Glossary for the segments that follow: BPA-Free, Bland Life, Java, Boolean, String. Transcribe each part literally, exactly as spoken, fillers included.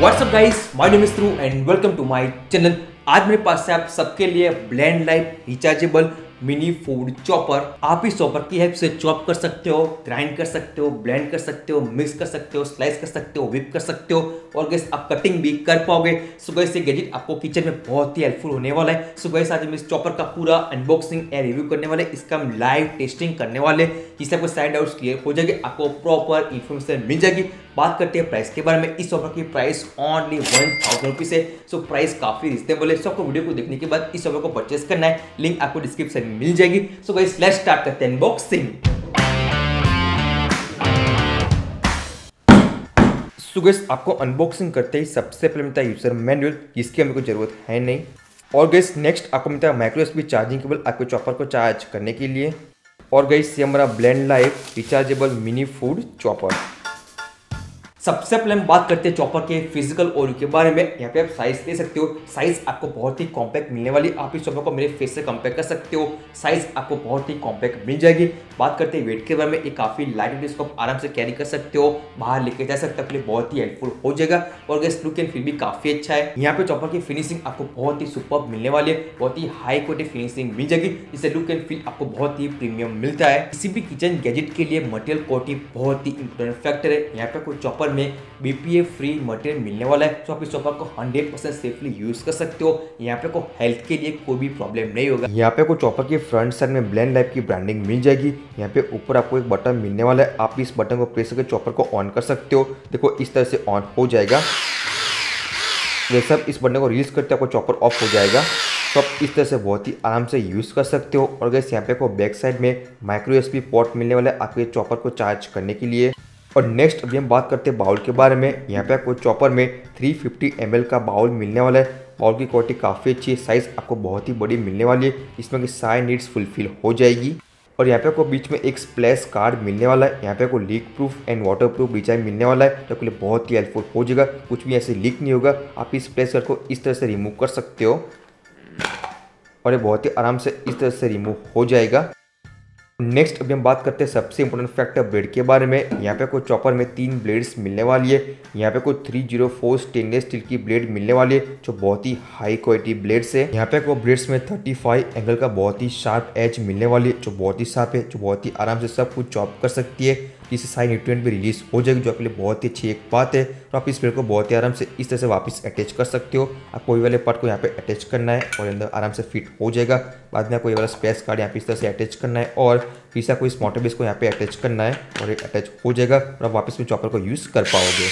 WhatsApp guys, my name is through and welcome to my channel. आज मेरे पास है आप सबके लिए blend life rechargeable mini food chopper. आप इस चॉपर की हेल्प से चॉप कर सकते हो, ग्राइंड कर सकते हो, ब्लेंड कर सकते हो, मिक्स कर सकते हो, स्लाइस कर सकते हो, व्हिप कर सकते हो और गैस आप कटिंग भी कर पाओगे। सो गैस ये गैजेट आपको किचन में बहुत ही हेल्पफुल होने वाला है। सो गैस आज हम इस चॉपर का पूरा अनबॉक्सिंग एंड रिव्यू करने वाले, इसका हम लाइव टेस्टिंग करने वाले, जिससे आपको साइड डाउट्स क्लियर हो जाएगी, आपको प्रॉपर इन्फॉर्मेशन मिल जाएगी। बात करते हैं प्राइस के बारे में। इस चॉपर की price only one thousand rupees है। सो प्राइस काफ़ी रिजनेबल है। सो आपको वीडियो को देखने के बाद इस चॉपर को परचेस करना है, लिंक आपको डिस्क्रिप्शन में मिल जाएगी। सो गाइस लेट्स स्टार्ट करते हैं अनबॉक्सिंग। सो गैस आपको अनबॉक्सिंग करते ही सबसे पहले मिलता है यूजर मैनुअल, जिसकी हमें कोई ज़रूरत है नहीं। और गैस नेक्स्ट आपको मिलता है माइक्रो एसबी चार्जिंग केबल, आपके चॉपर को चार्ज करने के लिए। और गैस ये हमारा blend life rechargeable mini food chopper. सबसे पहले हम बात करते हैं चॉपर के फिजिकल और के बारे में। यहाँ पे आप साइज़ ले सकते हो, साइज़ आपको बहुत ही कॉम्पैक्ट मिलने वाली। आप इस चॉपर को मेरे फेस से कंपेयर कर सकते हो, साइज़ आपको बहुत ही कॉम्पैक्ट मिल जाएगी। बात करते हैं वेट के बारे में, ये काफ़ी लाइट वेट, इसको आप आराम से कैरी कर सकते हो, बाहर लेके जा सकते हो, आपके लिए बहुत ही हेल्पफुल हो जाएगा। और गैस लुक एंड फील भी काफ़ी अच्छा है। यहाँ पे चॉपर की फिनिशिंग आपको बहुत ही सुपर्ब मिलने वाली है, बहुत ही हाई क्वालिटी फिनिशिंग मिल जाएगी, जिससे लुक एंड फील आपको बहुत ही प्रीमियम मिलता है। किसी भी किचन गैजेट के लिए मटेरियल क्वालिटी बहुत ही इंपॉर्टेंट फैक्टर है। यहाँ पे कोई चॉपर में बीपीए फ्री मटेरियल मिलने वाला है, तो आप इस चॉपर को हंड्रेड परसेंट सेफली यूज कर सकते हो। यहाँ पे को हेल्थ के लिए कोई भी प्रॉब्लम नहीं होगा। यहाँ पे को चॉपर के फ्रंट साइड में ब्लैंड लाइफ की ब्रांडिंग मिल जाएगी। यहाँ पे ऊपर आपको एक बटन मिलने वाला है, आप इस बटन को प्रेस करके चॉपर को ऑन कर सकते हो। देखो इस तरह से ऑन हो जाएगा। जैसे आप इस बटन को रिलीज करते हो आपको चॉपर ऑफ हो जाएगा। तो आप इस तरह से बहुत ही आराम से यूज़ कर सकते हो। और गैस यहाँ पे को बैक साइड में माइक्रो एसपी पोर्ट मिलने वाला है, आपके चॉपर को चार्ज करने के लिए। और नेक्स्ट अभी हम बात करते हैं बाउल के बारे में। यहाँ पे आपको चॉपर में थ्री फिफ्टी एम एल का बाउल मिलने वाला है। बाउल की क्वालिटी काफ़ी अच्छी है, साइज़ आपको बहुत ही बड़ी मिलने वाली है, इसमें कि सारी नीड्स फुलफिल हो जाएगी। और यहाँ पे आपको बीच में एक स्प्लैश कार्ड मिलने वाला है। यहाँ पे आपको leak proof and water proof design मिलने वाला है, तो आपके लिए बहुत ही हेल्पफुल हो जाएगा, कुछ भी ऐसे लीक नहीं होगा। आप इस स्प्लैश कार्ड को इस तरह से रिमूव कर सकते हो और ये बहुत ही आराम से इस तरह से रिमूव हो जाएगा। नेक्स्ट अभी हम बात करते हैं सबसे इंपॉर्टेंट फैक्टर ब्लेड के बारे में। यहाँ पे कोई चॉपर में तीन ब्लेड्स मिलने वाली है। यहाँ पे कोई three zero four stainless steel की ब्लेड मिलने वाली है, जो बहुत ही हाई क्वालिटी ब्लेड्स है। यहाँ पे को ब्लेड्स में थर्टी फाइव एंगल का बहुत ही शार्प एज मिलने वाली है, जो बहुत ही शार्प है, जो बहुत ही आराम से सब कुछ चॉप कर सकती है, जिससे सारी न्यूट्रिएंट भी रिलीज हो जाएगी, जो आपके लिए बहुत ही अच्छी एक बात है। तो आप इस प्लेट को बहुत ही आराम से इस तरह से वापस अटैच कर सकते हो। आपको ये वाले पार्ट को यहाँ पे अटैच करना है और अंदर आराम से फिट हो जाएगा। बाद में आपको ये वाला स्पेस कार्ड यहाँ पे इस तरह से अटैच करना है और फिर आपको इस मोटर बेस को यहाँ पे अटैच करना है और ये अटैच हो जाएगा और आप वापस में चॉपर को यूज़ कर पाओगे।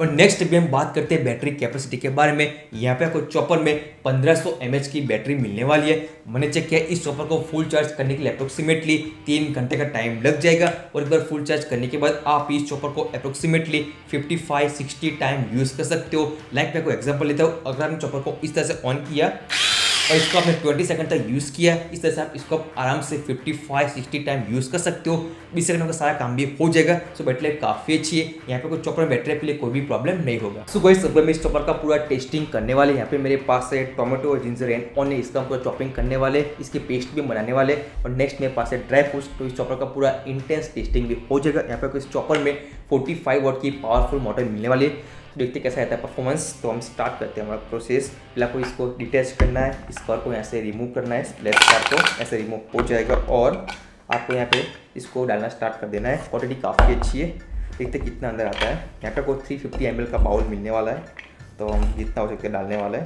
और नेक्स्ट भी हम बात करते हैं बैटरी कैपेसिटी के बारे में। यहाँ पे आपको चॉपर में पंद्रह सौ एम एच की बैटरी मिलने वाली है। मैंने चेक किया, इस चॉपर को फुल चार्ज करने के लिए अप्रोक्सीमेटली तीन घंटे का टाइम लग जाएगा। और एक बार फुल चार्ज करने के बाद आप इस चॉपर को approximately fifty five sixty time use कर सकते हो। लाइक मैं कोई एग्जाम्पल लेता हूँ, अगर आपने चॉपर को इस तरह से ऑन किया और इसको आपने ट्वेंटी सेकंड तक यूज़ किया, इस तरह से आप इसको आप आराम से fifty five sixty time use कर सकते हो। बीस सेकंड में सारा काम भी हो जाएगा। सो बैटरी लाइफ काफ़ी अच्छी है। यहाँ पे कोई चॉपर में बैटरी के लिए कोई भी प्रॉब्लम नहीं होगा। सो गाइस अब हम इस चॉपर का पूरा टेस्टिंग करने वाले। यहाँ पे मेरे पास है टोमेटो और जिंजर एंड ऑनियन, इसका हम पूरा चॉपिंग करने वाले, इसकी पेस्ट भी बनाने वाले। और नेक्स्ट मेरे पास है ड्राई फ्रूट्स, तो इस चॉपर का पूरा इंटेंस टेस्टिंग भी हो जाएगा। यहाँ पर इस चॉपर में फोर्टी फाइव वाट की पावरफुल मोटर मिलने वाली है। देखते कैसा रहता है परफॉर्मेंस। तो हम स्टार्ट करते हैं हमारा प्रोसेस। पहले आपको इसको डिटैच करना है, इस कवर को यहाँ से रिमूव करना है, स्प्लैश कार्ड को ऐसे रिमूव हो जाएगा और आपको यहाँ पे इसको डालना स्टार्ट कर देना है। क्वालिटी काफ़ी अच्छी है, देखते कितना अंदर आता है। यहाँ पे आपको थ्री फिफ्टी एम एल का बाउल मिलने वाला है, तो हम जितना हो सकता है डालने वाला है।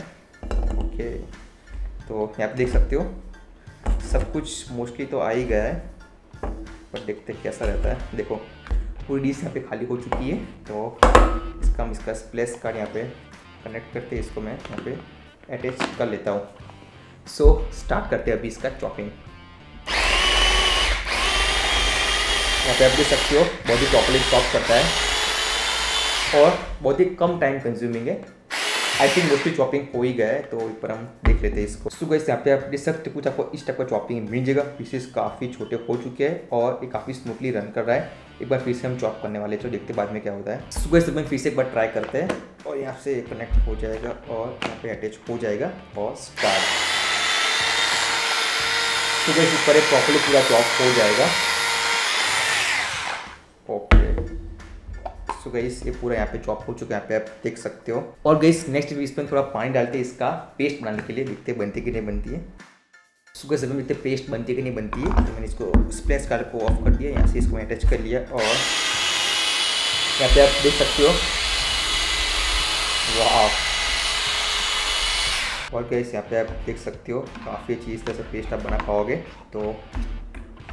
ओके, तो यहाँ पर देख सकते हो सब कुछ मोस्टली तो आ ही गया है, बट देखते कैसा रहता है। देखो पूरी डिश यहाँ पे खाली हो चुकी है, तो इसका हम इसका स्प्लैश कार्ड यहाँ पे कनेक्ट करते हैं, इसको मैं यहाँ पे अटैच कर लेता हूँ। सो स्टार्ट करते हैं अभी इसका चॉपिंग। यहाँ पे आप देख सकते हो बहुत ही प्रॉपरली चॉप करता है और बहुत ही कम टाइम कंज्यूमिंग है। आई थिंक मोस्टली चॉपिंग हो ही गया है, तो एक बार हम देख लेते हैं इसको। सो गाइस यहाँ पे आप देख सकते हो कुछ आपको इस टाइप का चॉपिंग मिल जाएगा। पीसेस काफ़ी छोटे हो चुके हैं और ये काफ़ी स्मूथली रन कर रहा है। एक बार फिर से हम चॉप करने वाले हैं, तो देखते बाद में क्या होता है। सुबह सुबह फिर से एक बार ट्राई करते हैं और यहाँ से कनेक्ट हो जाएगा और यहाँ पे अटैच हो जाएगा और स्टार्ट। सुबह इस पर प्रॉपरली पूरा चॉप हो जाएगा। ओके, सो गाइस ये पूरा यहाँ पे चॉप हो चुका है, यहाँ पे आप देख सकते हो। और गाइस नेक्स्ट इसमें थोड़ा पानी डालते हैं इसका पेस्ट बनाने के लिए, देखते हैं बनती कि नहीं बनती है। सो गाइस अभी देखते पेस्ट बनती कि नहीं बनती है। तो मैंने इसको स्प्लैश गार्ड को ऑफ कर दिया, यहाँ से इसको अटैच कर लिया और यहाँ पे आप देख सकते हो। वाह, और गाइस यहाँ पे आप देख सकते हो काफ़ी अच्छी इस तरह से पेस्ट आप बना पाओगे, तो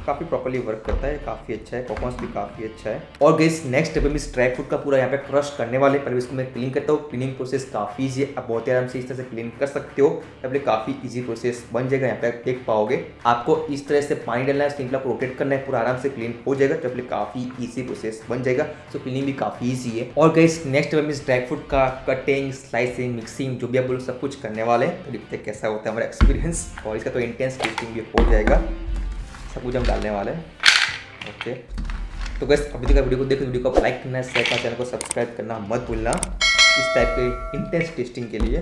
काफ़ी प्रॉपर्ली वर्क करता है, काफ़ी अच्छा है, परफॉर्मेंस भी काफ़ी अच्छा है। और गाइस नेक्स्ट अब हम इस ड्राई फ्रूट का पूरा यहाँ पे क्रश करने वाले। पहले इसको मैं क्लीन करता हूँ। क्लीनिंग प्रोसेस काफ़ी ईजी है, आप बहुत आराम से इस तरह से क्लीन कर सकते हो, अपने काफ़ी ईजी प्रोसेस बन जाएगा। यहाँ पे आप देख पाओगे आपको इस तरह से पानी डालना है, स्प्रिंकलर को रोटेट करना है, पूरा आराम से क्लीन हो जाएगा, तो अपने काफ़ी ईजी प्रोसेस बन जाएगा। सो क्लीनिंग भी काफ़ी ईजी है। और गाइस नेक्स्ट अब हम इस ड्राई फ्रूट का कटिंग, स्लाइसिंग, मिक्सिंग जो भी आप बोलो सब कुछ करने वाले हैं। तो देखते हैं कैसा होता है हमारा एक्सपीरियंस, और इसका तो इंटेंस टेस्टिंग भी हो जाएगा, सब कुछ हम डालने वाले हैं। ओके तो गाइस अभी तक वीडियो को देखो, वीडियो को लाइक करना, शेयर करना, चैनल को सब्सक्राइब करना मत भूलना इस टाइप के इंटेंस टेस्टिंग के लिए।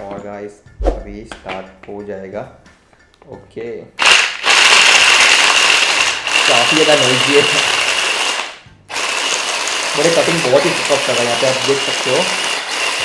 और गाइस अभी स्टार्ट हो जाएगा। ओके काफ़ी ज़्यादा नॉइज़ी है, मेरे कटिंग बहुत ही टफ कर रहा है, यहाँ पे आप देख सकते हो।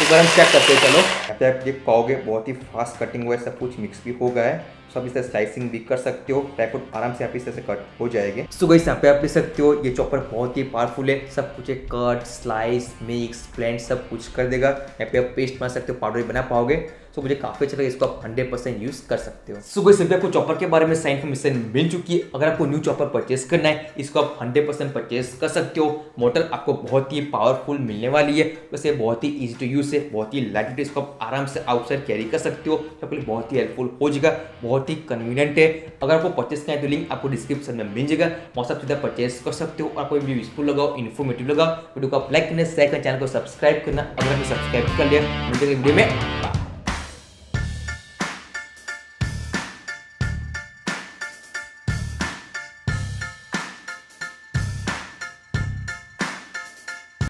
एक बार हम चेक करते हैं, चलो यहाँ पे आप देख पाओगे बहुत ही फास्ट कटिंग हुआ है, सब कुछ मिक्स भी हो गया है, सब इस तरह स्लाइसिंग भी कर सकते हो, ड्राईफ्रूट आराम से आप इस तरह से कट हो जाएंगे। सो गाइस यहाँ पे आप देख सकते हो ये चॉपर बहुत ही पावरफुल है, सब कुछ एक कट, स्लाइस, मिक्स, ब्लेंड सब कुछ कर देगा। यहाँ पे आप पेस्ट बना सकते हो, पाउडर बना पाओगे। सो मुझे काफ़ी अच्छा लगा, इसको आप हंड्रेड परसेंट यूज़ कर सकते हो। सो गाइस अभी आपको चॉपर के बारे में सारी इन्फॉर्मेशन मिल चुकी है। अगर आपको न्यू चॉपर परचेस करना है, इसको आप हंड्रेड परसेंट परचेस कर सकते हो। मोटर आपको बहुत ही पावरफुल मिलने वाली है, वैसे बहुत ही ईजी टू यूज़ है, बहुत ही लाइट, इसको आप आराम से आउटसाइड कैरी कर सकते हो, आपके लिए बहुत ही हेल्पफुल हो जाएगा, बहुत ही कन्वीनियंट है। अगर आपको परचेस करना है तो लिंक आपको डिस्क्रिप्शन में मिल जाएगा, वहाँ से आप सीधा परचेस कर सकते हो। और कोई भी यूजफुल लगाओ, इन्फॉर्मेटिव लगाओ, वीडियो को आप लाइक करना, शेयर करना, चैनल को सब्सक्राइब करना। अगर आपने सब्सक्राइब कर लिया, वीडियो में